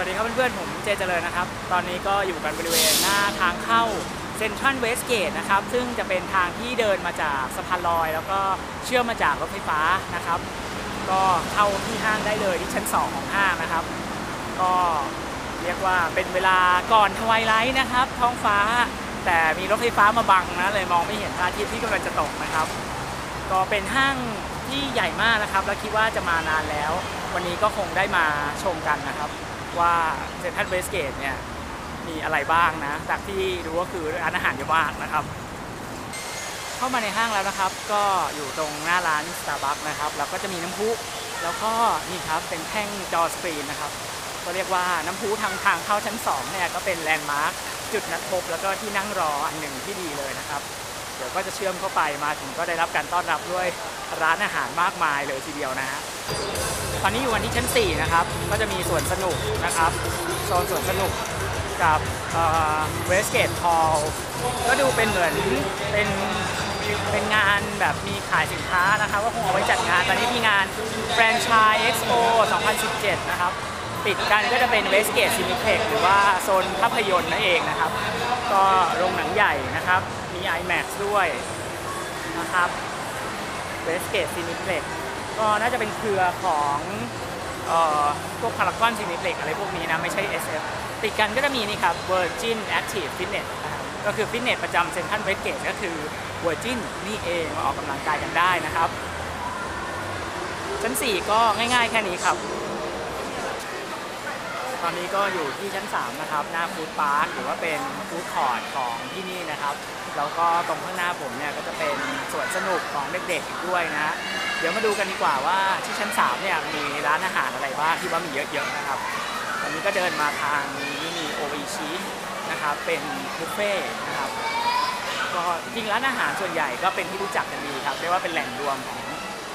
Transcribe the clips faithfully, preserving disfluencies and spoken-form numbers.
วัสดีครับเพื่อนๆผมเจเจริญนะครับตอนนี้ก็อยู่กันบริเวณหน้าทางเข้า Central Westgate นะครับซึ่งจะเป็นทางที่เดินมาจากสะพานลอยแล้วก็เชื่อมมาจากรถไฟฟ้านะครับก็เข้าที่ห้างได้เลยที่ชั้นสองของห้างนะครับก็เรียกว่าเป็นเวลาก่อนทวายไลท์นะครับท้องฟ้าแต่มีรถไฟฟ้ามาบังนะเลยมองไม่เห็นพระอาทิตย์ที่กำลังจะตกนะครับก็เป็นห้างที่ใหญ่มากนะครับและคิดว่าจะมานานแล้ววันนี้ก็คงได้มาชมกันนะครับว่าเซ็นทรัลเวสเกตเนี่ยมีอะไรบ้างนะจากที่รู้ก็คือร้านอาหารเยอะมากนะครับเข้ามาในห้างแล้วนะครับก็อยู่ตรงหน้าร้าน Starbucks นะครับแล้วก็จะมีน้ำพุแล้วก็นี่ครับเป็นแท่งจอสกรีนนะครับก็เรียกว่าน้ำพุทางทางเข้าชั้นสองเนี่ยก็เป็นแลนด์มาร์คจุดนัดพบแล้วก็ที่นั่งรออันหนึ่งที่ดีเลยนะครับเดี๋ยวก็จะเชื่อมเข้าไปมาถึงก็ได้รับการต้อนรับด้วยร้านอาหารมากมายเลยทีเดียวนะฮะตอนนี้อยู่วันที่ชั้นสี่นะครับก็จะมีสวนสนุกนะครับโซนสวนสนุกกับเวสเกตฮอลล์ก็ดูเป็นเหมือนเป็นเป็นงานแบบมีขายสินค้านะครับว่าคงเอาไว้จัดงานตอนนี้มีงาน Franchise Expo สองพันสิบเจ็ดนะครับปิดกันก็จะเป็นเวสเกตซินิเพล็กซ์หรือว่าโซนภาพยนตร์นั่นเองนะครับก็โรงหนังใหญ่นะครับมี ไอแม็กซ์ ด้วยนะครับเวสเกตซินิเพล็กซ์ก็น่าจะเป็นเครือของพวกพารากอนซินิเพล็กซ์อะไรพวกนี้นะไม่ใช่ เอส เอฟ ติดกันก็จะมีนี่ครับ Virgin Active Fitness ก็คือฟิตเนสประจำเซ็นทรัลเวสเกตก็คือ Virgin นี่เองมาออกกำลังกายกันได้นะครับชั้นสี่ก็ง่ายๆแค่นี้ครับตอนนี้ก็อยู่ที่ชั้นสามนะครับหน้าฟู้ดพาร์คหรือว่าเป็นฟู้ดคอร์ทของที่นี่นะครับแล้วก็ตรงข้างหน้าผมเนี่ยก็จะเป็นสวนสนุกของเด็กๆด้วยนะเดี๋ยวมาดูกันดีกว่าว่าที่ชั้นสามเนี่ยมีร้านอาหารอะไรบ้างที่ว่ามีเยอะๆนะครับตอนนี้ก็เดินมาทางนี้มีโออิชินะครับเป็นบุฟเฟ่นะครับก็จริงร้านอาหารส่วนใหญ่ก็เป็นที่รู้จักกันดีครับเรียกว่าเป็นแหล่งรวมของ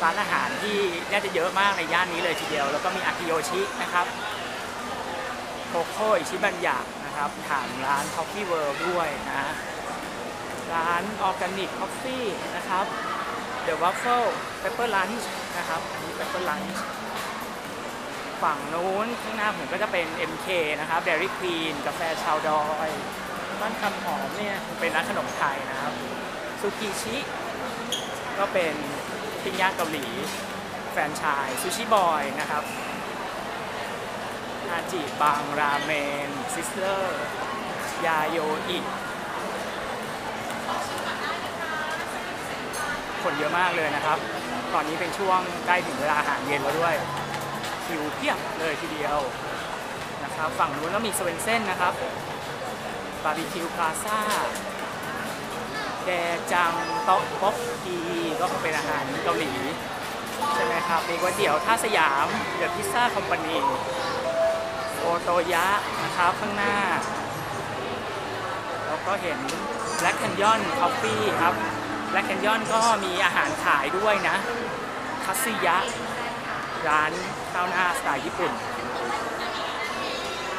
ร้านอาหารที่น่าจะเยอะมากในย่านนี้เลยทีเดียวแล้วก็มีอากิโยชินะครับโคโค่อิชิบันยะนะครับถามร้านคอฟฟี่เวิลด์ด้วยนะร้านออร์แกนิกคอฟฟี่นะครับเดอะวัฟเฟิลเปเปอร์ลันช์นะครับอันนี้เปเปอร์ลันช์ฝั่งนู้นข้างหน้าผมก็จะเป็น เอ็ม เค นะครับเดรี่ควีนกาแฟชาวดอยบ้านคำหอมเนี่ยเป็นร้านขนมไทยนะครับซูกิชิก็เป็นปิ้งย่างเกาหลีแฟรนไชส์ซูชิบอยนะครับอาจิบังราเมนซิสเตอร์ยาโยอิคนเยอะมากเลยนะครับตอนนี้เป็นช่วงใกล้ถึงเวลาอาหารเย็นแล้วด้วยคิวเพียบเลยทีเดียวนะครับฝั่งนู้นก็มีสเวนเซ่นนะครับบาร์บีคิวพลาซ่าแดจังโต๊ะป๊อกกีก็เป็นอาหารเกาหลีใช่ไหมครับมีก๋วยเตี๋ยวท่าสยามเดอะพิซซ่าคอมพานีโอโตยะนะครับข้างหน้าเราก็เห็น Black Canyon Coffee ครับ Black Canyon ก็มีอาหารขายด้วยนะคัตสึยะร้านข้าวหน้าสไตล์ญี่ปุ่น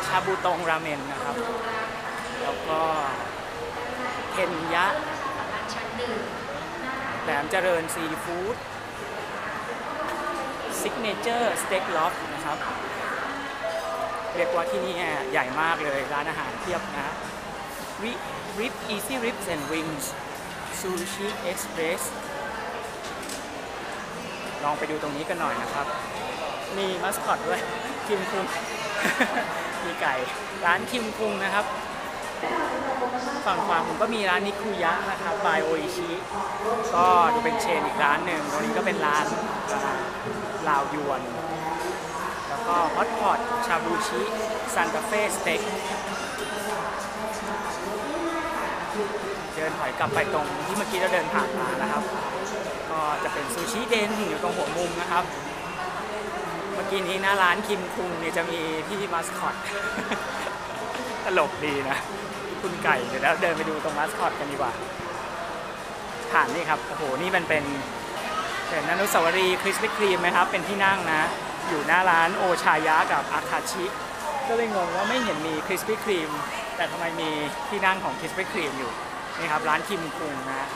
ชาบูตงราเมนนะครับแล้วก็เทนยะแหลมเจริญซีฟู้ดซิกเนเจอร์สเต็กล็อบนะครับเรียกว่าที่นี่ใหญ่มากเลยร้านอาหารเทียบนะวิริปอีซี่ริปแอนด์วิงส์ซูชิเอ็กซ์เพรสลองไปดูตรงนี้กันหน่อยนะครับมีมัสคอตด้วยคิมคุง มีไก่ร้านคิมคุงนะครับฝั่งขวาผมก็มีร้านนิคุยะนะครับบายโออิชิก็ดูเป็นเชนอีกร้านหนึ่งตรงนี้ก็เป็นร้านลาวยวนแล้วก็ฮอตพอตชาบูชิซานตาเฟ่สเต็กเดินถอยกลับไปตรงที่เมื่อกี้เราเดินผ่านมานะครับก็จะเป็นซูชิเดนอยู่ตรงหัวมุมนะครับเมื่อกี้นี้หน้าร้านคิมคุงเนี่ยจะมีพี่มัสคอต ตลกดีนะคุณไก่เดี๋ยวเราเดินไปดูตรงมัสคอตกันดีกว่าผ่านนี่ครับโอ้โหนี่มันเป็นเป็นอนุสาวรีย์คริสปี้ครีมไหมครับเป็นที่นั่งนะอยู่หน้าร้านโอชายะกับอาคาชิก็เลยงงว่าไม่เห็นมีคริสปี้ครีมแต่ทำไมมีที่นั่งของคริสปี้ครีมอยู่นี่ครับร้านคิมคุงนะ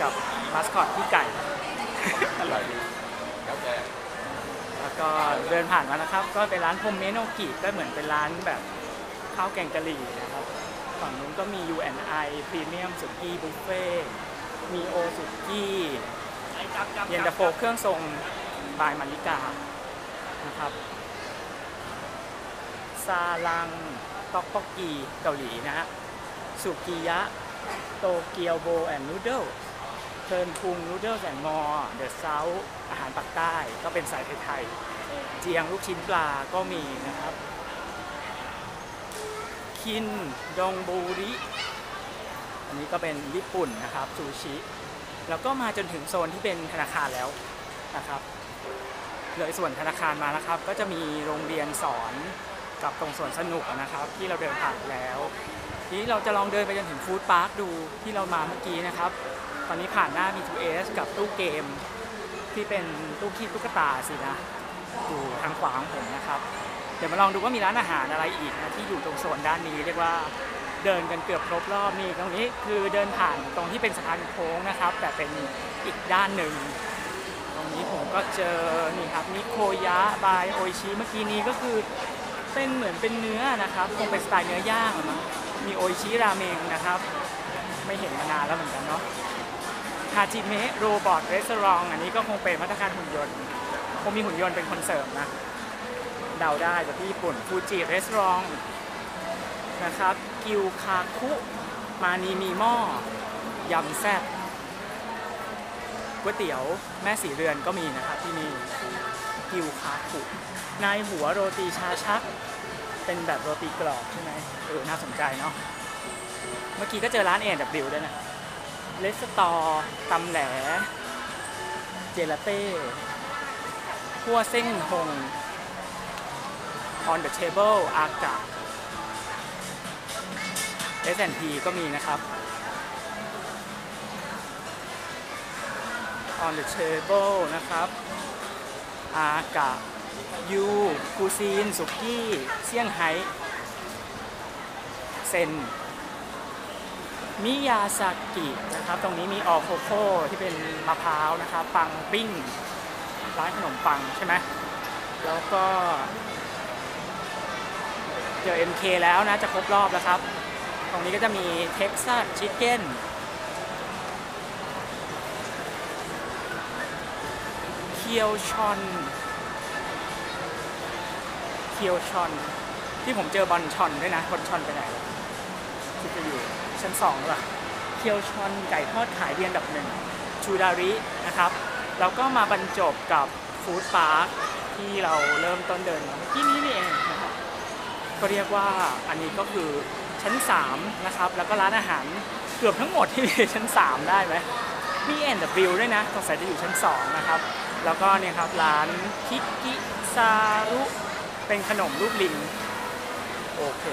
กับมัสคอตพี่ไก่ อร่อยดีกาแฟ แล้วก็เดินผ่านมานะครับก็เป็นร้านโฮมเมดโนกิก็เหมือนเป็นร้านแบบข้าวแกงกะหรี่นะครับฝั่งนู้นก็มี ยู แอนด์ ไอ พรีเมียมสุกี้บุฟเฟ่มีโอสุกี้เย็นตาโฟเครื่องทรงบายมาริกานะครับซาลังต็อกโกกีเกาหลีนะฮะสุกิยะโตเกียวโบแอนด์นูเดิลเทิร์นพุงนูเดิลแสนมอเดอะเซาท์อาหารปักใต้ก็เป็นสายไทยๆเจียงลูกชิ้นปลาก็มีนะครับคินดองบูริอันนี้ก็เป็นญี่ปุ่นนะครับซูชิแล้วก็มาจนถึงโซนที่เป็นธนาคารแล้วนะครับเลยส่วนธนาคารมานะครับก็จะมีโรงเรียนสอนกับตรงส่วนสนุกนะครับที่เราเดินผ่านแล้วทีนี้เราจะลองเดินไปจนถึงฟู้ดพาร์คดูที่เรามาเมื่อกี้นะครับตอนนี้ผ่านหน้า บี ทู เอส กับตู้เกมที่เป็นตู้คีบตุ๊กตาสินะอยู่ทางขวาของผมนะครับเดี๋ยวมาลองดูว่ามีร้านอาหารอะไรอีกนะที่อยู่ตรงโซนด้านนี้เรียกว่าเดินกันเกือบครบรอบนี่ตรงนี้คือเดินผ่านตรงที่เป็นสะพานโค้งนะครับแต่เป็นอีกด้านหนึ่งตรงนี้ผมก็เจอนี่ครับนิโคยะบายโออิชิเมื่อกี้นี้ก็คือเป็นเหมือนเป็นเนื้อนะครับคงเป็นสไตล์เนื้อย่างนะมีโออิชิราเมงนะครับไม่เห็นมานานแล้วเหมือนกันเนาะฮาจิเมะโรบอทรีสอร์ทอันนี้ก็คงเป็นมาตรการหุ่นยนต์คงมีหุ่นยนต์เป็นคนเสิร์ฟนะเดาได้จากที่ญี่ปุ่นฟูจิรีสอร์ทนะครับกิวคาคุมานีมีหม้อยำแซ่บก๋วยเตี๋ยวแม่สีเรือนก็มีนะครับที่นี่กิวคาคุนายหัวโรตีชาชักเป็นแบบโรตีกรอบใช่ไหมเออน่าสนใจเนาะเมื่อกี้ก็เจอร้าน เอ แอนด์ ดับเบิลยู ด้วยนะเลสตอร์ตำแหลเจลาเต้ขั่วเส้นหงOn the table อากา เอส แอนด์ พี ก็มีนะครับ On the table นะครับอากายูคูซีนสุกี้เซี่ยงไฮ้เซนมิยาซากินะครับตรงนี้มีออโคโค่ที่เป็นมะพร้าวนะครับปังปิ้งร้านขนมปังใช่ไหมแล้วก็เจอ เอ็ม เค แล้วนะจะครบรอบแล้วครับตรงนี้ก็จะมีเท็กซัสชิคเก้นเคียวชอนเคียวชอนที่ผมเจอบอลชอนด้วยนะบอลชอนไปไหนที่จะอยู่ชั้นสองหรือเปล่าเคียวชอนไก่ทอดขายเรียนดับหนึ่งชูดารินะครับแล้วก็มาบรรจบกับฟู้ดพาร์คที่เราเริ่มต้นเดินมาที่นี้นี่เองก็เรียกว่าอันนี้ก็คือชั้นสามนะครับแล้วก็ร้านอาหารเกือบทั้งหมดที่มีชั้นสามได้ไหมมี เอ แอนด์ ดับเบิลยู ด้วยนะสงสัยจะอยู่ชั้นสองนะครับแล้วก็เนี่ยครับร้านคิกิซารุเป็นขนมรูปลิงโอเค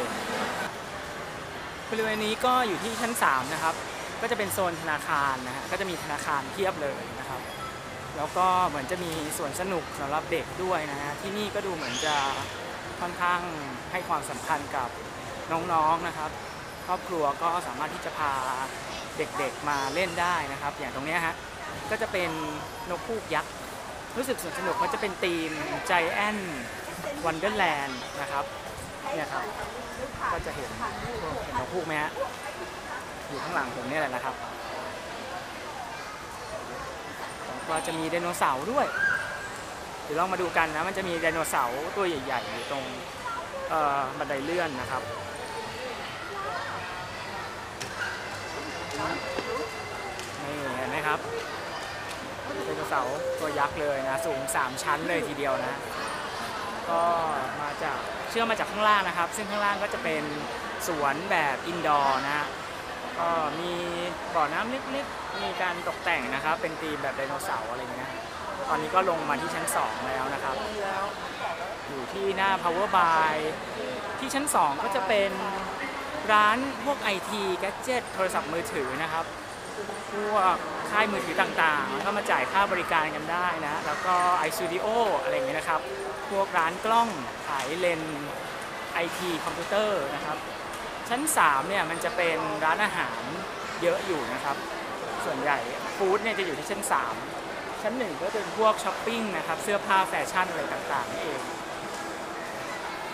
บริเวณนี้ก็อยู่ที่ชั้นสามนะครับก็จะเป็นโซนธนาคารนะฮะก็จะมีธนาคารเทียบเลยนะครับแล้วก็เหมือนจะมีสวนสนุกสำหรับเด็กด้วยนะฮะที่นี่ก็ดูเหมือนจะค่อนข้างให้ความสำคัญกับน้องๆ นะครับครอบครัวก็สามารถที่จะพาเด็กๆมาเล่นได้นะครับอย่างตรงนี้ฮะก็จะเป็นนกฮูกยักษ์รู้สึกสนุกมันจะเป็นธีม Giant Wonderland นะครับเนี่ยครับก็จะเห็นนกฮูกไหมฮะอยู่ข้างหลังผมนี่แหละนะครับก็จะมีไดโนเสาร์ด้วยเดี๋ยวลองมาดูกันนะมันจะมีไดโนเสาร์ตัวใหญ่ๆอยู่ตรงบันไดเลื่อนนะครับนี่เห็นไหมครับไดโนเสาร์ตัวยักษ์เลยนะสูงสามชั้นเลยทีเดียวนะก็มาจากเชื่อมมาจากข้างล่างนะครับซึ่งข้างล่างก็จะเป็นสวนแบบอินดอร์นะก็มีบ่อน้ำเล็กๆมีการตกแต่งนะครับเป็นธีมแบบไดโนเสาร์อะไรอย่างเงี้ยตอนนี้ก็ลงมาที่ชั้นสองแล้วนะครับอยู่ที่หน้า Power Buy ที่ชั้นสองก็จะเป็นร้านพวก ไอ ที Gadget โทรศัพท์มือถือนะครับพวกค่ายมือถือต่างๆก็มาจ่ายค่าบริการกันได้นะแล้วก็ iStudio อะไรอย่างเงี้ยนะครับพวกร้านกล้องขายเลนส์ ไอ ที คอมพิวเตอร์นะครับชั้นสามเนี่ยมันจะเป็นร้านอาหารเยอะอยู่นะครับส่วนใหญ่ฟู้ดเนี่ยจะอยู่ที่ชั้นสาม ชั้นหนึ่งก็เป็นพวกช้อปปิ้งนะครับเสื้อผ้าแฟชั่นอะไรต่างๆนี่เอง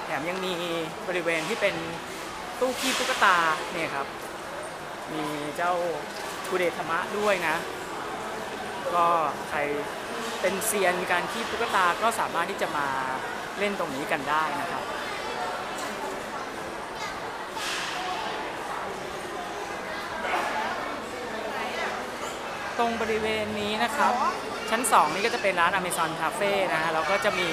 แถมยังมีบริเวณที่เป็นตู้คีบตุ๊กตาเนี่ยครับมีเจ้าคุเดธมะด้วยนะก็ใครเป็นเซียนการคีบตุ๊กตาก็สามารถที่จะมาเล่นตรงนี้กันได้นะครับตรงบริเวณนี้นะครับชั้นสองนี่ก็จะเป็นร้าน Amazon Cafe นะฮะแล้วก็จะมี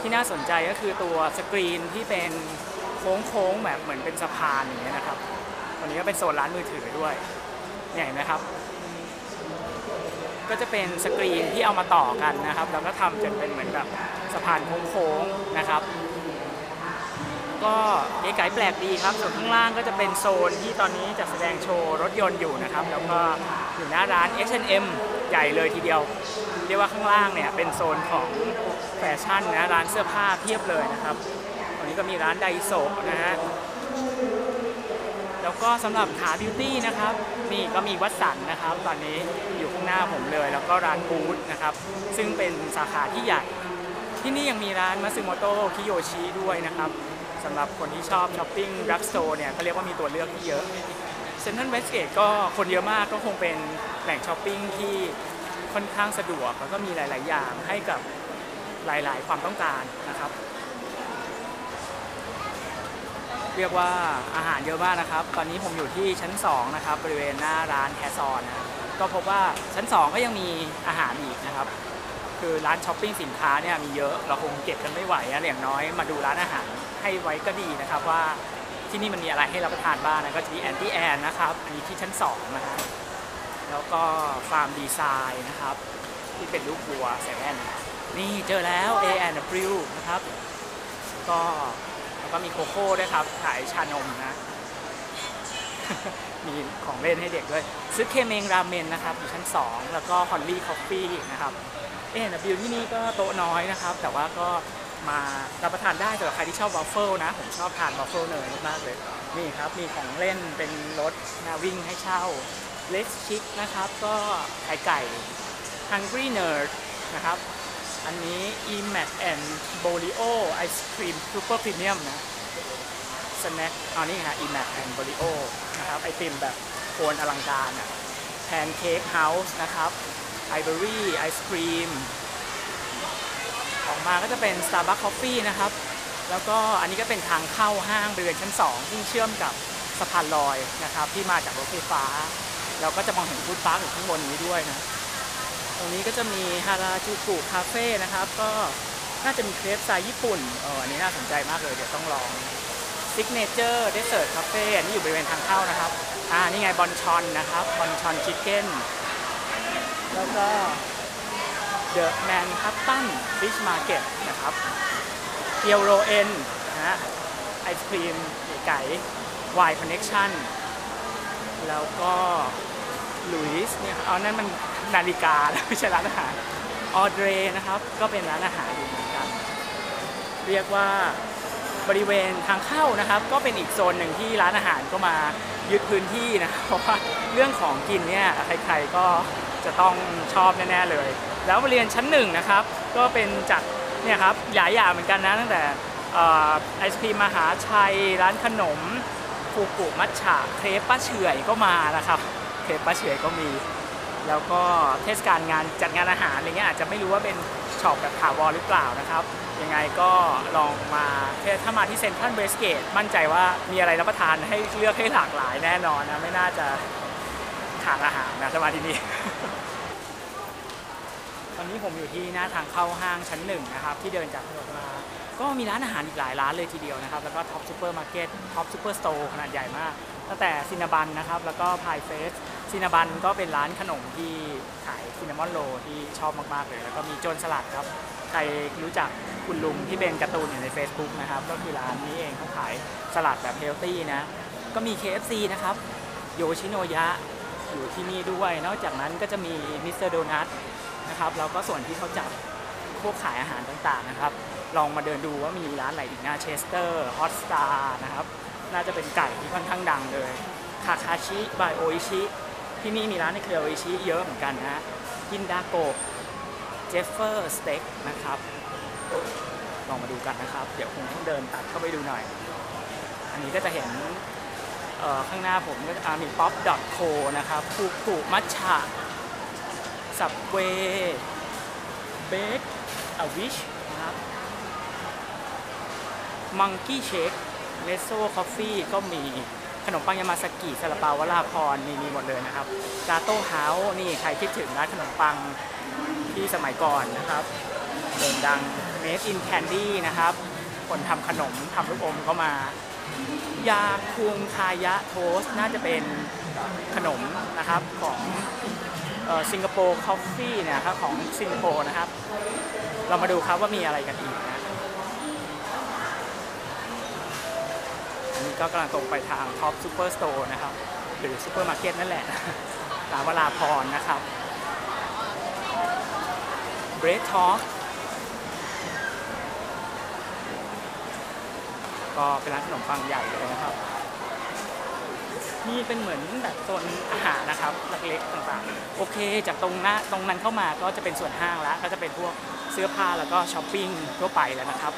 ที่น่าสนใจก็คือตัวสกรีนที่เป็นโค้งๆแบบเหมือนเป็นสะพานอย่างเงี้ยนะครับวันนี้ก็เป็นโซนร้านมือถือด้วยเนี่ยเห็นไหมครับก็จะเป็นสกรีนที่เอามาต่อกันนะครับแล้วก็ทำจนเป็นเหมือนแบบสะพานโค้งๆนะครับก็เก๋ไก๋แปลกดีครับส่วนข้างล่างก็จะเป็นโซนที่ตอนนี้จัดแสดงโชว์รถยนต์อยู่นะครับแล้วก็อยู่หน้าร้าน เอช แอนด์ เอ็ม ใหญ่เลยทีเดียวเรียกว่าข้างล่างเนี่ยเป็นโซนของแฟชั่นนะร้านเสื้อผ้าเพียบเลยนะครับตอนนี้ก็มีร้านไดโซะนะฮะแล้วก็สำหรับขาบิวตี้นะครับนี่ก็มีวัดสันนะครับตอนนี้อยู่ข้างหน้าผมเลยแล้วก็ร้านบูธนะครับซึ่งเป็นสาขาที่ใหญ่ที่นี่ยังมีร้านมัซึโมโตะคิโยชิด้วยนะครับสำหรับคนที่ชอบช้อปปิ้งรักโซเนี่ยเขาเรียกว่ามีตัวเลือกที่เยอะเซ็นทรัลเวสเกตก็คนเยอะมากก็คงเป็นแหล่งช้อปปิ้งที่ค่อนข้างสะดวกแล้วก็มีหลายๆอย่างให้กับหลายๆความต้องการนะครับเรียกว่าอาหารเยอะมากนะครับตอนนี้ผมอยู่ที่ชั้นสองนะครับบริเวณหน้าร้านแคสซอนนะก็พบว่าชั้นสองก็ยังมีอาหารอีกนะครับคือร้านช้อปปิ้งสินค้าเนี่ยมีเยอะเราคงเก็บกันไม่ไหวนะอย่างน้อยมาดูร้านอาหารให้ไว้ก็ดีนะครับว่าที่นี่มันมีอะไรให้รับประทานบ้างนะก็จะมีแอนตี้แอนนะครับอันนี้ที่ชั้นสองนะฮะแล้วก็ฟาร์มดีไซน์นะครับที่เป็นลูกวัวแสแว่นนี่เจอแล้ว เอ แอนด์ ดับเบิลยู นะครับก็แล้วก็มีโคโค่ด้วยครับขายชานมนะมีของเล่นให้เด็กด้วยซื้อเคเมงราเมนนะครับอยู่ชั้นสองแล้วก็ฮอลลี่คอฟฟี่นะครับเอแอนด์ดับเบิลยูที่นี่ก็โต๊ะน้อยนะครับแต่ว่าก็มารับประทานได้สำหรับใครที่ชอบวอฟเฟิลนะผมชอบทานวอฟเฟิลเนยมากเลยนี่ครับมีของเล่นเป็นรถนาวิ่งให้เช่าเลสชิคนะครับก็ไข่ไก่ Hungry Nerd นะครับอันนี้ E-Max and Bolio Ice Cream Super Premium นะสแน็คเอานี่ค่ะ E-Max and Bolio นะครับไอติมแบบโคนอลังการอ่ะแพนเค้กเฮาส์นะครับไอเบอรี่ไอศครีมออกมาก็จะเป็น Starbucks Coffee นะครับแล้วก็อันนี้ก็เป็นทางเข้าห้างบริเวณชั้นสองซึ่งเชื่อมกับสะพานลอยนะครับที่มาจากรถไฟฟ้าเราก็จะมองเห็นฟู้ดพาร์คอยู่ข้างบนนี้ด้วยนะตรงนี้ก็จะมีฮาราจูกุคาเฟ่นะครับก็น่าจะมีเครปสไตล์ญี่ปุ่นเอออันนี้น่าสนใจมากเลยเดี๋ยวต้องลอง Signature Dessert Cafe อันนี้อยู่บริเวณทางเข้านะครับอ่านี่ไงบอนชอนนะครับบอนชอนชิคเก้นแล้วก็เดอะแมนฮัตตันฟิชมาร์เก็ตนะครับเกียวโรเอ็นนะไอศครีมไก่ไวน์คอนเนคชั่นแล้วก็หลุยส์เนี่ยเอานั่นมันนาฬิกาแล้วไม่ใช่ร้านอาหารออเดรนะครับก็เป็นร้านอาหารอยู่เหมือนกันเรียกว่าบริเวณทางเข้านะครับก็เป็นอีกโซนหนึ่งที่ร้านอาหารก็มายึดพื้นที่นะเพราะว่าเรื่องของกินเนี่ยใครๆก็จะต้องชอบแน่ๆเลยแล้วบริเวณชั้นหนึ่งนะครับก็เป็นจัดเนี่ยครับหลายอย่างเหมือนกันนะตั้งแต่ไอศครีมมหาชัยร้านขนมฟูกุมัทฉะเครปป้าเฉยก็มานะครับเครปป้าเฉยก็มีแล้วก็เทศกาลงานจัดงานอาหารอะไรเงี้ยอาจจะไม่รู้ว่าเป็นช็อปแบบถาวรหรือเปล่านะครับยังไงก็ลองมาถ้ามาที่เซ็นทรัลเวสเกตมั่นใจว่ามีอะไรรับประทานให้เลือกให้หลากหลายแน่นอนนะไม่น่าจะขาดอาหารนะถ้ามาที่นี่ตอนนี้ผมอยู่ที่หน้าทางเข้าห้างชั้นหนึ่งนะครับที่เดินจากถนนมาก็มีร้านอาหารอีกหลายร้านเลยทีเดียวนะครับแล้วก็ท็อปซูเปอร์มาร์เก็ตท็อปซูเปอร์สโตร์ขนาดใหญ่มากตั้งแต่ซินนาบันนะครับแล้วก็พายเฟสซินนาบันก็เป็นร้านขนมที่ขายซินนามอนโรลที่ชอบมากๆเลยแล้วก็มีโจนสลัดครับใครรู้จักคุณลุงที่เป็นการ์ตูนอยู่ใน Facebook นะครับก็คือร้านนี้เองเขาขายสลัดแบบเฮลตี้นะก็มี เค เอฟ ซี นะครับโยชิโนยะอยู่ที่นี่ด้วยนอกจากนั้นก็จะมีมิสเตอร์โดนัทนะครับแล้วก็ส่วนที่เขาจัดพวกขายอาหารต่างๆนะครับลองมาเดินดูว่ามีร้านอะไรอีกนะเชสเตอร์ฮอตสตาร์นะครับน่าจะเป็นไก่ที่ค่อนข้างดังเลยคาคาชิบายโออิชิที่นี่มีร้านในเครือโออิชิเยอะเหมือนกันนะกินดาโกะ เจฟเฟอร์สเต็กนะครับลองมาดูกันนะครับเดี๋ยวคงต้องเดินตัดเข้าไปดูหน่อยอันนี้ก็จะเห็นข้างหน้าผมก็จะมี ป๊อป ดอท โค นะครับคูคูมัชชะสับเวเบคอวิชนะครับมังกี้เชคเนสโซ่คอฟฟี่ก็มีขนมปังยามาซากิซาลาเปาวลาพรมีมีหมดเลยนะครับกาโต้เฮาส์นี่ใครคิดถึงร้านขนมปังที่สมัยก่อนนะครับโด่งดัง Made in Candy นะครับคนทำขนมทำลูกอมก็มายาคุงคายะโทสน่าจะเป็นขนมนะครับของสิงคโปร์คอฟฟี่นะครับของสิงคโปร์นะครับเรามาดูครับว่ามีอะไรกันอีกนะอันนี้ก็กำลังตรงไปทางท็อปซูเปอร์สโตร์นะครับหรือซูเปอร์มาร์เก็ตนั่นแหละตามเวลาพรนะครับเบรดทอล์กก็เป็นร้านขนมปังใหญ่เลยนะครับนี่เป็นเหมือนแบบโซนอาหารนะครับเล็กๆต่างๆโอเคจากตรงหน้าตรงนั้นเข้ามาก็จะเป็นส่วนห้างแล้วก็จะเป็นพวกเสื้อผ้าแล้วก็ช้อปปิ้งทั่วไปแล้วนะครับ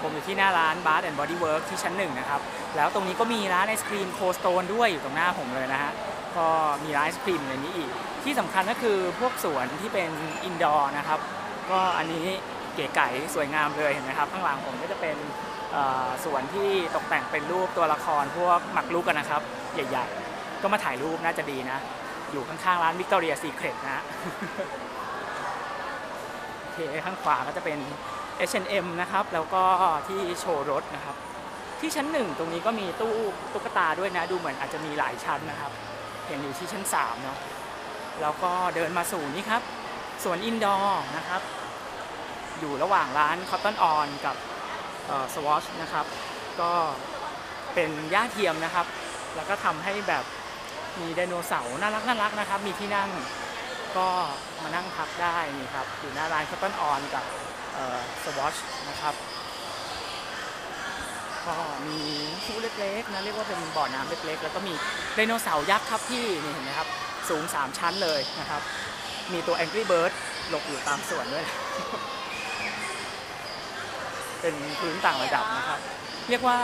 ผมอยู่ที่หน้าร้าน Bath แอนด์ Body Work ที่ชั้นหนึ่งนะครับแล้วตรงนี้ก็มีร้านไอศครีมโคสโตนด้วยอยู่ตรงหน้าผมเลยนะฮะก็มีร้านไอศครีมในนี้อีกที่สำคัญก็คือพวกสวนที่เป็นอินดอร์นะครับก็อันนี้เก๋ไก๋สวยงามเลยเห็นไหมครับข้างหลังผมก็จะเป็นสวนที่ตกแต่งเป็นรูปตัวละครพวกหมากรุกกันนะครับใหญ่ๆก็มาถ่ายรูปน่าจะดีนะอยู่ข้างๆร้าน Victoria Secret นะโอเคข้างขวาก็จะเป็น เอช แอนด์ เอ็ม นะครับแล้วก็ที่โชว์รถนะครับที่ชั้นหนึ่งตรงนี้ก็มีตู้ตุ๊กตาด้วยนะดูเหมือนอาจจะมีหลายชั้นนะครับเห็นอยู่ที่ชั้นสามเนาะแล้วก็เดินมาสู่นี่ครับสวนอินดอร์นะครับอยู่ระหว่างร้าน Cotton On กับสวอชนะครับก็เป็นหญ้าเทียมนะครับแล้วก็ทำให้แบบมีไดโนเสาร์น่ารักน่ารักนะครับมีที่นั่งก็มานั่งพักได้นี่ครับอยู่หน้าร้าน Cotton On กับสวอชนะครับก็มีคูเล็กๆนะเรียกว่าเป็นบ่อน้ำเล็กๆแล้วก็มีไดโนเสาร์ยักษ์ครับที่นี่เห็นไหมครับสูงสามชั้นเลยนะครับมีตัว Angry Bird หลบอยู่ตามส่วนด้วยเป็นพื้นต่างระดับนะครับเรียกว่า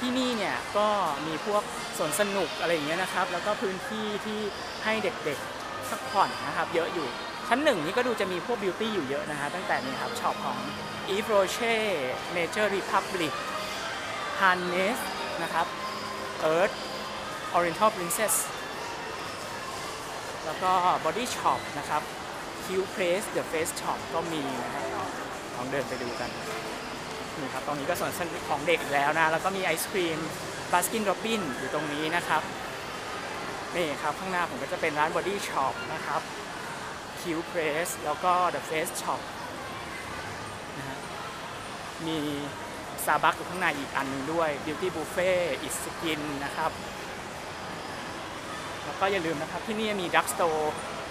ที่นี่เนี่ยก็มีพวกสวนสนุกอะไรอย่างเงี้ยนะครับแล้วก็พื้นที่ที่ให้เด็กๆพักผ่อนนะครับเยอะอยู่ชั้นหนึ่งนี่ก็ดูจะมีพวกบิวตี้อยู่เยอะนะฮะตั้งแต่นี่ครับช็อปของ Yves Rocher Nature Republic Harness นะครับ Earth Oriental Princess แล้วก็ Body Shop นะครับ Q Place The Face Shop ก็มีนะครับลองเดินไปดูกันนี่ครับตรงนี้ก็ส่วนสนุกของเด็กแล้วนะแล้วก็มีไอศครีม Baskin Robbins อยู่ตรงนี้นะครับนี่ครับข้างหน้าผมก็จะเป็นร้าน Body Shop นะครับ Q Press แล้วก็ The Face Shop นะฮะมี Starbucks อยู่ข้างในอีกอันนึงด้วย Beauty Buffet It's Skin นะครับแล้วก็อย่าลืมนะครับที่นี่มี Drug Store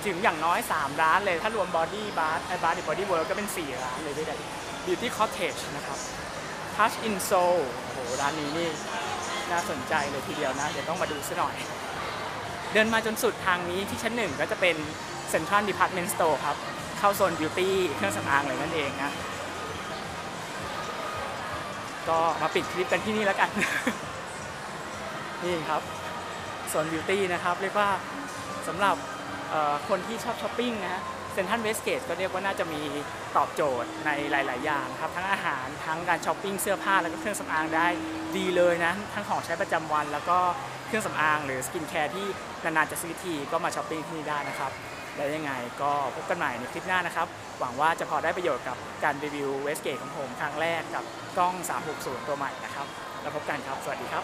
ถึงอย่างน้อยสามร้านเลยถ้ารวม Body Bar ไอ้ Bath กับ Body World ก็เป็นสี่ร้านเลยด้วยกันBeauty Cottage นะครับ Touch in Soul โอ้โหร้านนี้นี่น่าสนใจเลยทีเดียวนะเดี๋ยวต้องมาดูซะหน่อยเดินมาจนสุดทางนี้ที่ชั้นหนึ่งก็จะเป็น Central Department Store ครับเข้าโซน Beauty เครื่องสำอางเลยนั่นเองนะก็มาปิดคลิปกันที่นี่แล้วกัน นี่ครับโซน Beauty นะครับเรียกว่าสำหรับคนที่ชอบช้อปปิ้งนะเซ็นทรัลเวสเกตก็เรียกว่าน่าจะมีตอบโจทย์ในหลายๆอย่างครับทั้งอาหารทั้งการช้อปปิ้งเสื้อผ้าแล้วก็เครื่องสำอางได้ดีเลยนะทั้งของใช้ประจำวันแล้วก็เครื่องสำอางหรือสกินแคร์ที่นานๆจะซื้อทีก็มาช้อปปิ้งที่นี่ได้นะครับแล้วยังไงก็พบกันใหม่ในคลิปหน้านะครับหวังว่าจะพอได้ประโยชน์กับการรีวิวเวสเกตของผมครั้งแรกกับกล้องสามหกศูนย์ตัวใหม่นะครับแล้วพบกันครับสวัสดีครับ